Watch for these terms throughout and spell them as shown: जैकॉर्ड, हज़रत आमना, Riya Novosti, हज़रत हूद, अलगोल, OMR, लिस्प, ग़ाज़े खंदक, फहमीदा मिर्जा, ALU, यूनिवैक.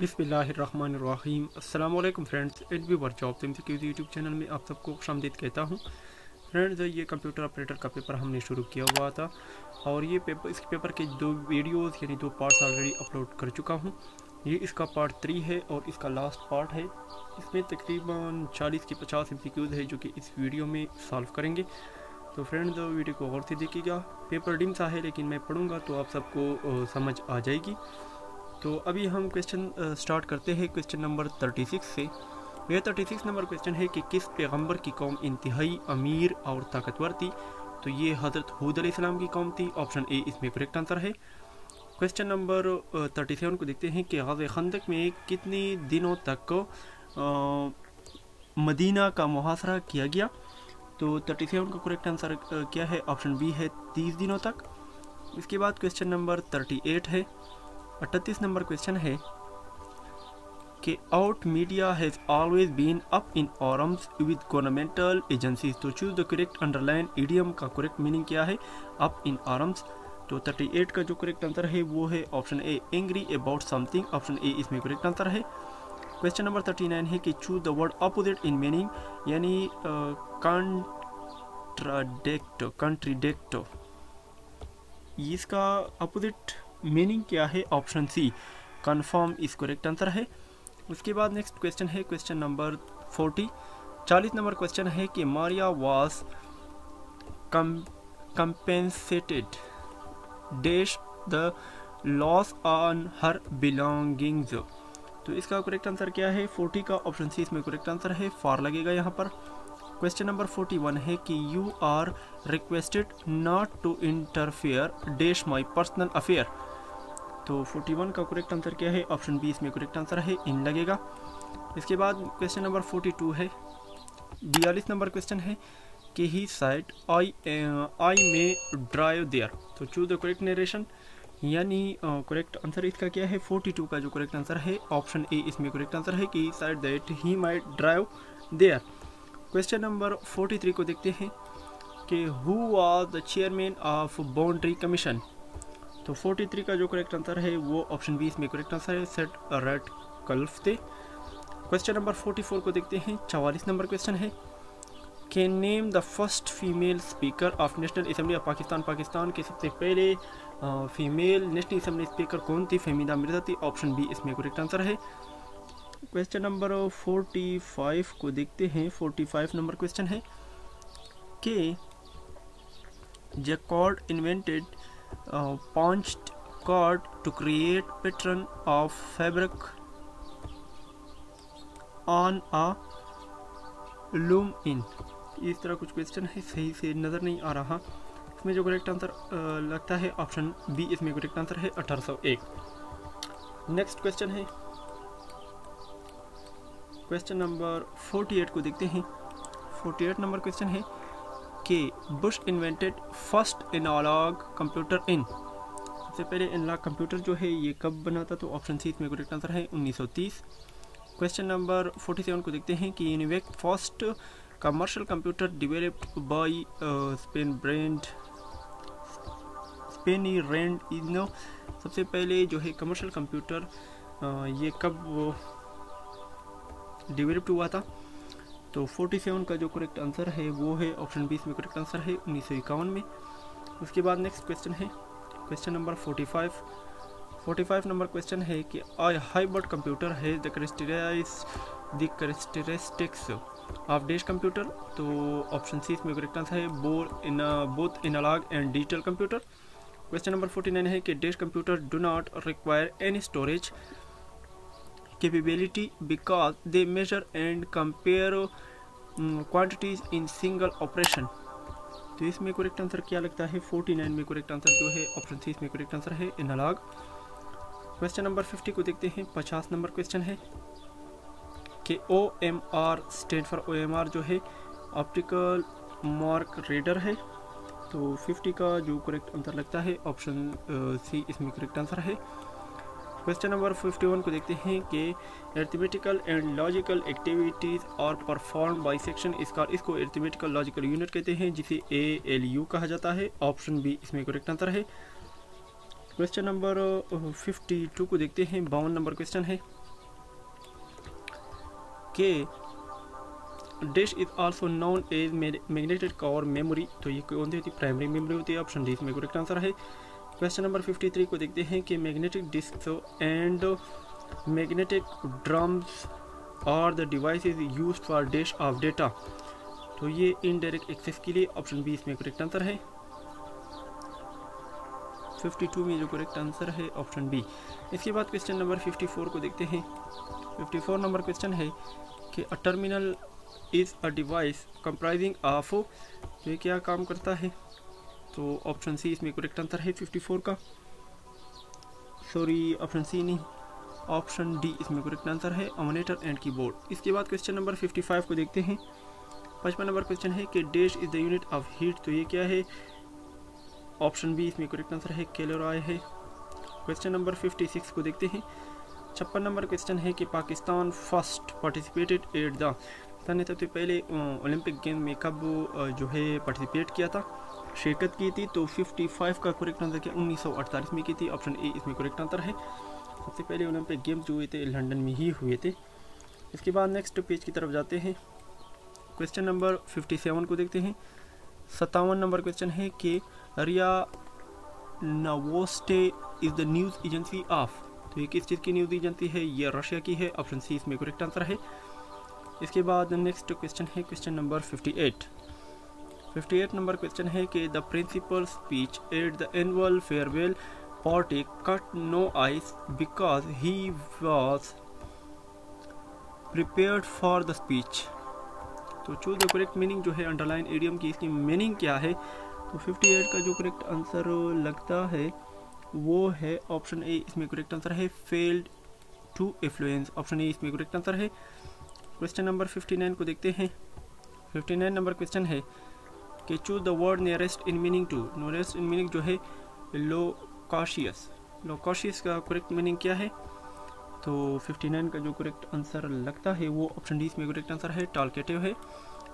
बिस्मिल्लाहिर्रहमानिर्रहीम। अस्सलाम वालेकुम friends, it be were jobs MCQs YouTube channel में आप सबको खुशामदीद कहता हूँ। फ्रेंड्स, ये कंप्यूटर ऑपरेटर का पेपर हमने शुरू किया हुआ था और ये पेपर, इस पेपर के दो वीडियोस यानी दो पार्ट्स ऑलरेडी अपलोड कर चुका हूँ। ये इसका पार्ट 3 है और इसका लास्ट पार्ट है। इसमें तकरीबन 40 से 50 एमसीक्यूज़ है जो कि इस वीडियो में सॉल्व करेंगे। तो फ्रेंड्स, वीडियो को गौर से देखिएगा। पेपर डिम सा है लेकिन मैं पढ़ूँगा तो आप सबको समझ आ जाएगी। तो अभी हम क्वेश्चन स्टार्ट करते हैं क्वेश्चन नंबर 36 से। यह 36 नंबर क्वेश्चन है कि किस पैगंबर की कौम इंतहाई अमीर और ताकतवर थी। तो ये हज़रत हूद अलैहिस्सलाम की कौम थी। ऑप्शन ए इसमें करेक्ट आंसर है। क्वेश्चन नंबर 37 को देखते हैं कि ग़ाज़े खंदक में कितने दिनों तक मदीना का मुहासरा किया गया। तो 37 का करेक्ट आंसर क्या है? ऑप्शन बी है 30 दिनों तक। इसके बाद क्वेश्चन नंबर 38 है। 38 नंबर क्वेश्चन है कि out media has always been up in arms with governmental agencies. तो choose the correct underline idiom का करेक्ट मीनिंग क्या है? Up in arms. तो 38 का जो करेक्ट आंसर है वो है option A angry about something. Option A इसमें करेक्ट आंसर है। क्वेश्चन नंबर 39 है कि choose the word opposite in meaning यानी कंट्राडिक्ट। इसका अपोजिट मीनिंग क्या है? ऑप्शन सी कन्फर्म इस करेक्ट आंसर है। उसके बाद नेक्स्ट क्वेश्चन है क्वेश्चन नंबर 40 नंबर क्वेश्चन है कि Maria was compensated dash the loss on her belongings. तो इसका करेक्ट आंसर क्या है? 40 का ऑप्शन सी इसमें करेक्ट आंसर है। फॉर लगेगा यहाँ पर। क्वेश्चन नंबर 41 है कि you are requested not to interfere dash my personal affair. तो 41 का करेक्ट आंसर क्या है? ऑप्शन बी इसमें करेक्ट आंसर है, इन लगेगा। इसके बाद क्वेश्चन नंबर 42 है। 42 नंबर क्वेश्चन है कि he said I may drive there. तो चूज द करेक्ट नरेशन यानी करेक्ट आंसर इसका क्या है? 42 का जो करेक्ट आंसर है ऑप्शन ए इसमें करेक्ट आंसर है कि he said that he might drive there. Question number 43 को देखते हैं कि who was the chairman of boundary commission. तो 43 का जो करेक्ट आंसर है वो ऑप्शन बी इसमें करेक्ट आंसर है, सेट रेड कल्फ थे। क्वेश्चन नंबर 44 को देखते हैं। 44 नंबर क्वेश्चन है कि name the first female speaker of national assembly of Pakistan. Pakistan के सबसे पहले फीमेल नेशनल असम्बली स्पीकर कौन थी? फहमीदा मिर्जा थी। ऑप्शन बी इसमें करेक्ट आंसर है। क्वेश्चन नंबर 45 को देखते हैं। 45 नंबर क्वेश्चन है कि जैकॉर्ड invented punched card to create pattern of fabric on a loom in. इस तरह कुछ क्वेश्चन है, सही से नज़र नहीं आ रहा। इसमें जो करेक्ट आंसर लगता है ऑप्शन बी इसमें करेक्ट आंसर है 1801। नेक्स्ट क्वेश्चन है क्वेश्चन नंबर 48 को देखते हैं। 48 नंबर क्वेश्चन है कि Bush invented first analogue computer in. सबसे पहले एनालॉग कंप्यूटर जो है ये कब बना था? तो ऑप्शन सी इसमें करेक्ट आंसर है 1930। क्वेश्चन नंबर 47 को देखते हैं कि यूनिवैक first commercial computer developed by Sperry Rand Inc. सबसे पहले जो है कमर्शियल कंप्यूटर ये कब डेवलप्ड हुआ था? तो 47 का जो करेक्ट आंसर है वो है ऑप्शन 20 में करेक्ट आंसर है 1951 में। उसके बाद नेक्स्ट क्वेश्चन है क्वेश्चन नंबर 45। 45 नंबर क्वेश्चन है कि hybrid computer has the characteristics of dash computer. तो ऑप्शन सी इसमें करेक्ट आंसर है both analogue and digital computer. Question number 49 है कि dash computer do not require any storage capability because they measure and compare quantities in single operation। तो इसमें correct answer क्या लगता है? 49 में करेक्ट आंसर जो है ऑप्शन सी इसमें करेक्ट आंसर है, एनालॉग। क्वेश्चन नंबर 50 को देखते हैं। 50 नंबर क्वेश्चन है कि OMR स्टैंड फॉर। OMR जो है ऑप्टिकल मार्क रीडर है। तो 50 का जो करेक्ट आंसर लगता है ऑप्शन सी इसमें करेक्ट आंसर है। क्वेश्चन नंबर 51 को देखते हैं कि arithmetical and logical activities are perform by section. इसको अरिथमेटिकल लॉजिकल यूनिट कहते हैं जिसे ALU कहा जाता है। ऑप्शन बी इसमें करेक्ट आंसर है। क्वेश्चन नंबर 52 को देखते हैं। 52 नंबर क्वेश्चन है के dish is also known as magnetic core memory. तो ये कौन सी होती है? प्राइमरी मेमोरी होती है। ऑप्शन डी इसमें करेक्ट आंसर है। क्वेश्चन नंबर 53 को देखते हैं कि magnetic disk and magnetic drums are the devices used for dash of data. तो ये इनडायरेक्ट एक्सेस के लिए ऑप्शन बी इसमें करेक्ट आंसर है। 52 में जो करेक्ट आंसर है ऑप्शन बी। इसके बाद क्वेश्चन नंबर 54 को देखते हैं। 54 नंबर क्वेश्चन है कि a terminal is a device comprising of. तो ये क्या काम करता है? तो ऑप्शन सी इसमें करेक्ट आंसर है 54 का। सॉरी ऑप्शन सी नहीं, ऑप्शन डी इसमें करेक्ट आंसर है अमोनेटर एंड कीबोर्ड। इसके बाद क्वेश्चन नंबर 55 को देखते हैं। 55 नंबर क्वेश्चन है कि dash is the unit of heat. तो ये क्या है? ऑप्शन बी इसमें करेक्ट आंसर है कैलोराय है। क्वेश्चन नंबर 56 को देखते हैं। 56 नंबर क्वेश्चन है कि Pakistan first participated at the ने सबसे पहले ओलंपिक गेम में कब जो है पार्टिसिपेट किया था, शिरकत की थी? तो 55 का करेक्ट आंसर क्या 1948 में की थी। ऑप्शन ए इसमें करेक्ट आंसर है। सबसे पहले ओलंपिक गेम्स जो हुए थे लंदन में ही हुए थे। इसके बाद नेक्स्ट पेज की तरफ जाते हैं। क्वेश्चन नंबर 57 को देखते हैं। 57 नंबर क्वेश्चन है कि RIA Novosti is the news agency of. तो ये किस चीज़ की न्यूज़ एजेंसी है? यह रशिया की है। ऑप्शन सी इसमें करेक्ट आंसर है। इसके बाद नेक्स्ट क्वेश्चन है क्वेश्चन नंबर 58। 58 नंबर क्वेश्चन है कि the principal speech at the annual farewell party cut no ice because he was prepared for the speech. तो चूज द करेक्ट मीनिंग जो है अंडरलाइन एडियम की इसकी मीनिंग क्या है? तो 58 का जो करेक्ट आंसर लगता है वो है ऑप्शन ए इसमें करेक्ट आंसर है failed to influence. Option A इसमें करेक्ट आंसर है। क्वेश्चन नंबर 59 को देखते हैं। 59 नंबर क्वेश्चन है कि choose the word nearest in meaning to. Nearest in meaning जो है लोकाशियस। लोकाशियस का करेक्ट मीनिंग क्या है? तो 59 का जो करेक्ट आंसर लगता है वो ऑप्शन डी इसमें करेक्ट आंसर है टालकेटिव है।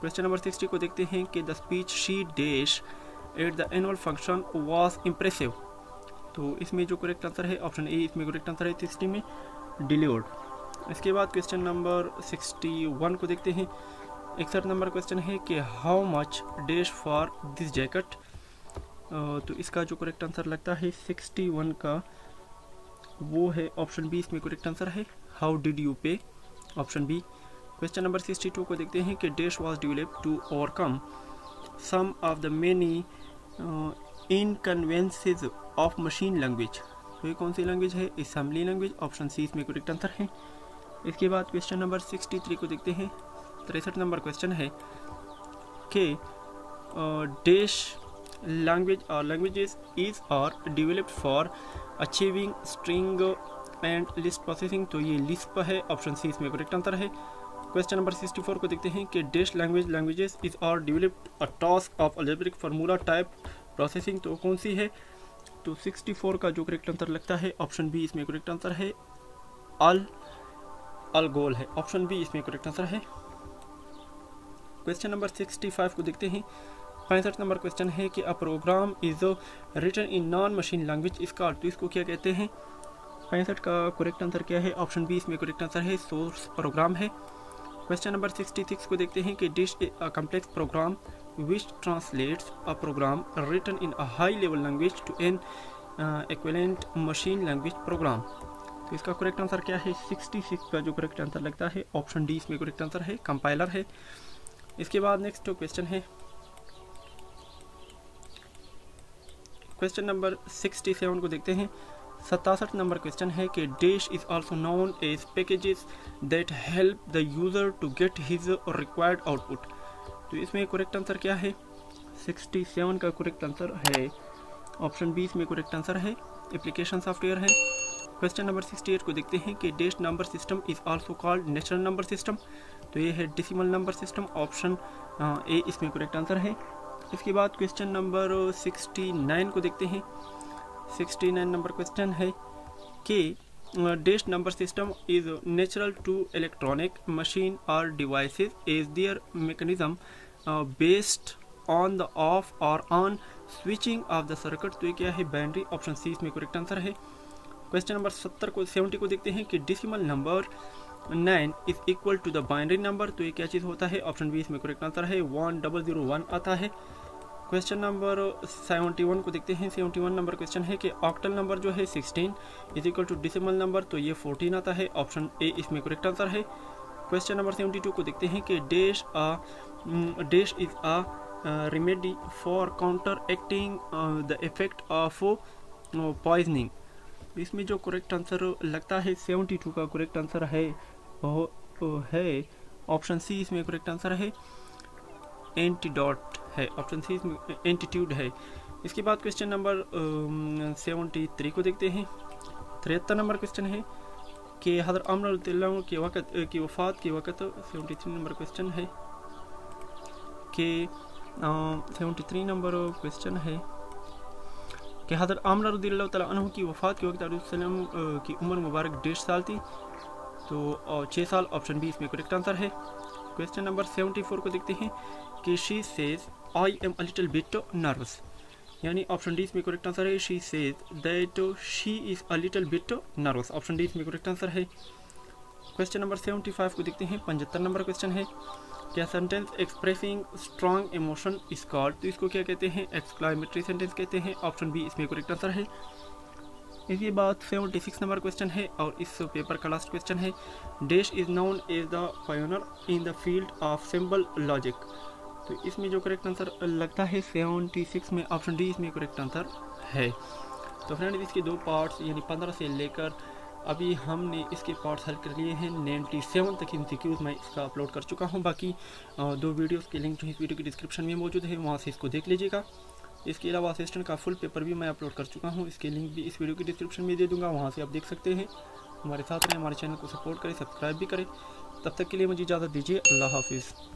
क्वेश्चन नंबर 60 को देखते हैं कि the speech she dash at the annual function was impressive. तो इसमें जो करेक्ट आंसर है ऑप्शन ए इसमें करेक्ट आंसर है 60 में डिलीवर्ड। इसके बाद क्वेश्चन नंबर 61 को देखते हैं। 61 नंबर क्वेश्चन है कि how much dash for this jacket. तो इसका जो करेक्ट आंसर लगता है 61 का वो है ऑप्शन बी इसमें करेक्ट आंसर है how did you pay. Option B. Question number 62 को देखते हैं कि dash was developed to overcome some of the many inconveniences of machine language. तो ये कौन सी लैंग्वेज है? Assembly language. ऑप्शन सी इसमें करेक्ट आंसर है। इसके बाद क्वेश्चन नंबर 63 को देखते हैं। 63 नंबर क्वेश्चन है कि डैश लैंग्वेज और languages is are developed for achieving string and list processing. तो ये लिस्प है। ऑप्शन सी इसमें करेक्ट आंसर है। क्वेश्चन नंबर 64 को देखते हैं कि dash languages is are developed a task of algebraic formula type processing. तो कौन सी है? तो 64 का जो करेक्ट आंसर लगता है ऑप्शन बी इसमें करेक्ट आंसर है अलगोल है। ऑप्शन बी इसमें करेक्ट आंसर है। क्वेश्चन नंबर 65 को देखते हैं। 65 नंबर क्वेश्चन है कि a program is written in non machine language. इसका अर्थ इसको क्या कहते हैं? 65 का करेक्ट आंसर क्या है? ऑप्शन बी इसमें करेक्ट आंसर है सोर्स प्रोग्राम है। क्वेश्चन नंबर 66 को देखते हैं कि dash is a complex program which translates a program written in a high level language to an equivalent machine language program. तो इसका करेक्ट आंसर क्या है? 66 का जो करेक्ट आंसर लगता है ऑप्शन डी इसमें करेक्ट आंसर है कंपाइलर है। इसके बाद नेक्स्ट क्वेश्चन है क्वेश्चन नंबर 67 को देखते हैं। 67 नंबर क्वेश्चन है कि dash is also known as packages that help the user to get his required output. तो इसमें करेक्ट आंसर क्या है? 67 का करेक्ट आंसर है ऑप्शन बी इसमें करेक्ट आंसर है एप्लीकेशन सॉफ्टवेयर है। क्वेश्चन नंबर 68 को देखते हैं कि dash number system is also called natural number system. तो ये है decimal number system. Option A इसमें करेक्ट आंसर है। इसके बाद क्वेश्चन नंबर 69 को देखते हैं। 69 नंबर क्वेश्चन है कि dash number system is natural to electronic machine और devices as their mechanism based on the off और on switching off the circuit. तो ये क्या है? बाइनरी। ऑप्शन सी इसमें करेक्ट आंसर है। क्वेश्चन नंबर 70 को 70 को देखते हैं कि decimal number 9 is equal to the binary number, तो ये क्या चीज़ होता है? ऑप्शन बी इसमें करेक्ट आंसर है, 1001 आता है। क्वेश्चन नंबर 71 को देखते हैं। 71 नंबर क्वेश्चन है कि ऑक्टल नंबर जो है 16 is equal to decimal number, तो ये 14 आता है, ऑप्शन ए इसमें करेक्ट आंसर है। क्वेश्चन नंबर 72 को देखते हैं कि dash is a remedy for counteracting the effect of poisoning, इसमें जो करेक्ट आंसर लगता है 72 का करेक्ट आंसर है है ऑप्शन सी इसमें करेक्ट आंसर है, एंटीडोट है, ऑप्शन सी इसमें एंटीट्यूड है। इसके बाद क्वेश्चन नंबर 73 को देखते हैं। 73 नंबर क्वेश्चन है कि हज़रत अमर के वक़्त की वफ़ात के वक़्त 73 नंबर क्वेश्चन है कि 73 नंबर क्वेश्चन है कि हज़रत आमना रज़ियल्लाहु तआला अन्हु की वफ़ात के वक्त अलैहिस्सलाम की उम्र मुबारक 1.5 साल थी, तो 6 साल ऑप्शन बी इसमें करेक्ट आंसर है। क्वेश्चन नंबर 74 को देखते हैं कि she says I am a little bit nervous, यानी ऑप्शन डी इसमें करेक्ट आंसर है, she says that she is a little bit nervous, option D इसमें करेक्ट आंसर है। क्वेश्चन नंबर 75 को देखते हैं। 75 नंबर क्वेश्चन है क्या sentence expressing strong emotion is called, तो इसको क्या कहते हैं? एक्सक्लेमेटरी सेंटेंस कहते हैं, ऑप्शन बी इसमें करेक्ट आंसर है। इसके बाद 76 नंबर क्वेश्चन है और इस पेपर का लास्ट क्वेश्चन है, dash is known as the pioneer in the field of symbol logic, तो इसमें जो करेक्ट आंसर लगता है 76 में ऑप्शन डी इसमें करेक्ट आंसर है। तो फ्रेंड इसके दो पार्ट्स यानी 15 से लेकर अभी हमने इसके पार्ट्स हल कर लिए हैं 97 तक एमसीक्यूज़ मैं इसका अपलोड कर चुका हूं। बाकी 2 वीडियोस के लिंक जो इस वीडियो की डिस्क्रिप्शन में मौजूद है वहां से इसको देख लीजिएगा। इसके अलावा असिस्टेंट का फुल पेपर भी मैं अपलोड कर चुका हूं, इसके लिंक भी इस वीडियो की डिस्क्रिप्शन में दे दूँगा, वहाँ से आप देख सकते हैं। हमारे साथ रहें, हमारे चैनल को सपोर्ट करें, सब्सक्राइब भी करें। तब तक के लिए मुझे इजाज़त दीजिए, अल्लाह हाफिज़।